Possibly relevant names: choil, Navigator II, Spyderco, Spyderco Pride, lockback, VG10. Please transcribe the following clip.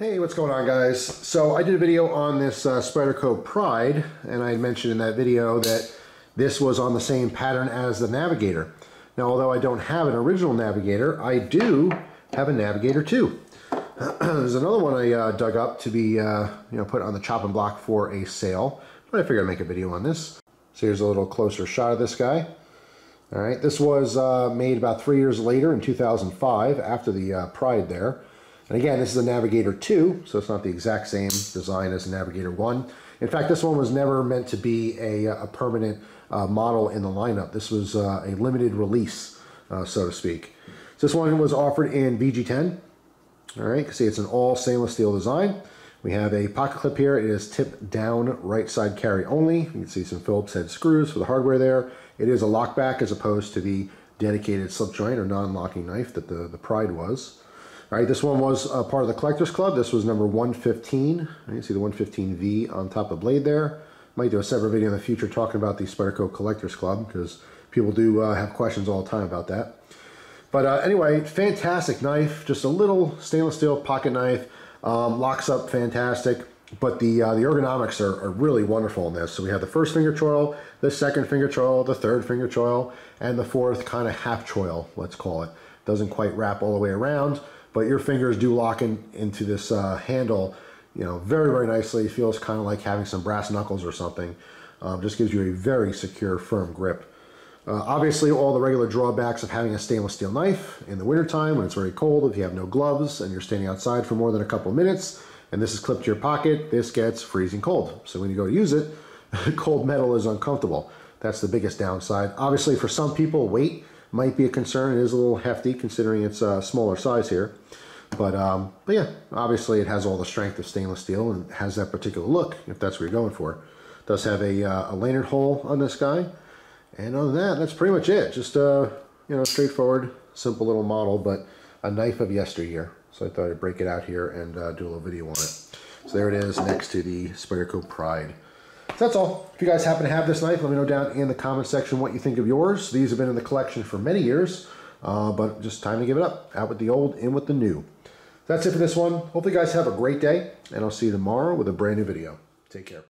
Hey, what's going on, guys? So I did a video on this Spyderco Pride, and I mentioned in that video that this was on the same pattern as the Navigator. Now, although I don't have an original Navigator, I do have a Navigator II. There's another one I dug up to be put on the chopping block for a sale, but I figured I'd make a video on this. So here's a little closer shot of this guy. All right, this was made about 3 years later in 2005 after the Pride there. And again, this is a Navigator 2, so it's not the exact same design as a Navigator 1. In fact, this one was never meant to be a permanent model in the lineup. This was a limited release, so to speak. So this one was offered in VG10. All right, you can see it's an all stainless steel design. We have a pocket clip here. It is tip down, right side carry only. You can see some Phillips head screws for the hardware there. It is a lockback as opposed to the dedicated slip joint or non-locking knife that the Pride was. All right, this one was part of the Collectors Club. This was number 115. You can see the 115V on top of the blade there. Might do a separate video in the future talking about the Spyderco Collectors Club because people do have questions all the time about that. But anyway, fantastic knife. Just a little stainless steel pocket knife. Locks up fantastic. But the ergonomics are really wonderful in this. So we have the first finger choil, the second finger choil, the third finger choil, and the fourth kind of half choil, let's call it. Doesn't quite wrap all the way around, but your fingers do lock into this handle, very, very nicely. It feels kind of like having some brass knuckles or something. Just gives you a very secure, firm grip. Obviously, all the regular drawbacks of having a stainless steel knife in the wintertime when it's very cold, if you have no gloves and you're standing outside for more than a couple of minutes, and this is clipped to your pocket, this gets freezing cold. So when you go to use it, cold metal is uncomfortable. That's the biggest downside. Obviously, for some people, weight might be a concern. It is a little hefty considering it's a smaller size here. But yeah, obviously it has all the strength of stainless steel and has that particular look if that's what you're going for. It does have a lanyard hole on this guy. And other than that, that's pretty much it. Just straightforward, simple little model, but a knife of yesteryear. So I thought I'd break it out here and do a little video on it. So there it is next to the Spyderco Pride. So that's all. If you guys happen to have this knife, let me know down in the comment section what you think of yours. These have been in the collection for many years, but just time to give it up. Out with the old, in with the new. That's it for this one. Hopefully you guys have a great day, and I'll see you tomorrow with a brand new video. Take care.